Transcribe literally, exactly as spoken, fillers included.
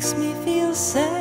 makes me feel sad.